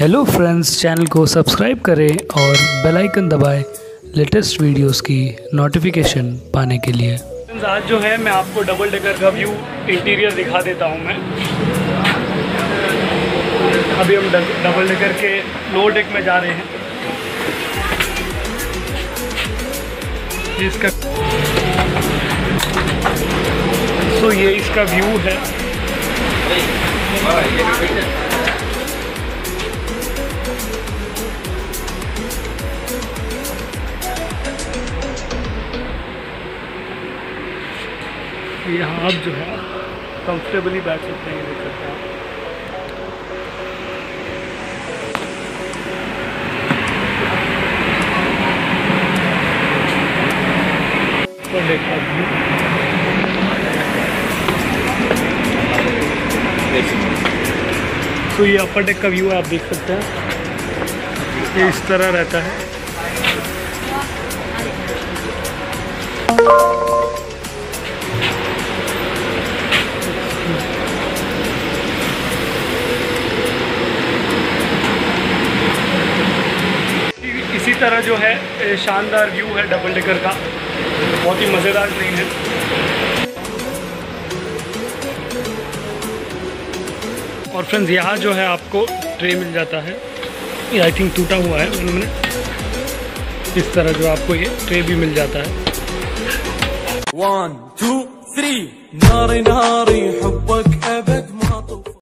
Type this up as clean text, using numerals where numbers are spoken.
Hello friends, channel को subscribe करें और बेल आइकन दबाएं लेटेस्ट वीडियोस की नोटिफिकेशन पाने के लिए। फ्रेंड्स, आज जो है मैं आपको डबल डेकर का व्यू इंटीरियर दिखा देता हूं। मैं अभी हम डबल डेकर के लोअर डेक में जा रहे हैं। ये इसका व्यू है। यहाँ आप जो है कंफर्टेबली बैठ सकते हैं, देख सकते हैं। तो देखिए, ये अपर डेक का व्यू है, आप देख सकते हैं। ये इस तरह रहता है। इसी तरह जो है शानदार व्यू है डबल डेकर का, बहुत ही मज़ेदार ट्रेन है। और फ्रेंड्स, यहाँ जो है आपको ट्रे मिल जाता है। ये आई थिंक टूटा हुआ है उन्होंने। इस तरह जो आपको ये ट्रे भी मिल जाता है। 1 2 3 नारे नारे हब्बक अबद।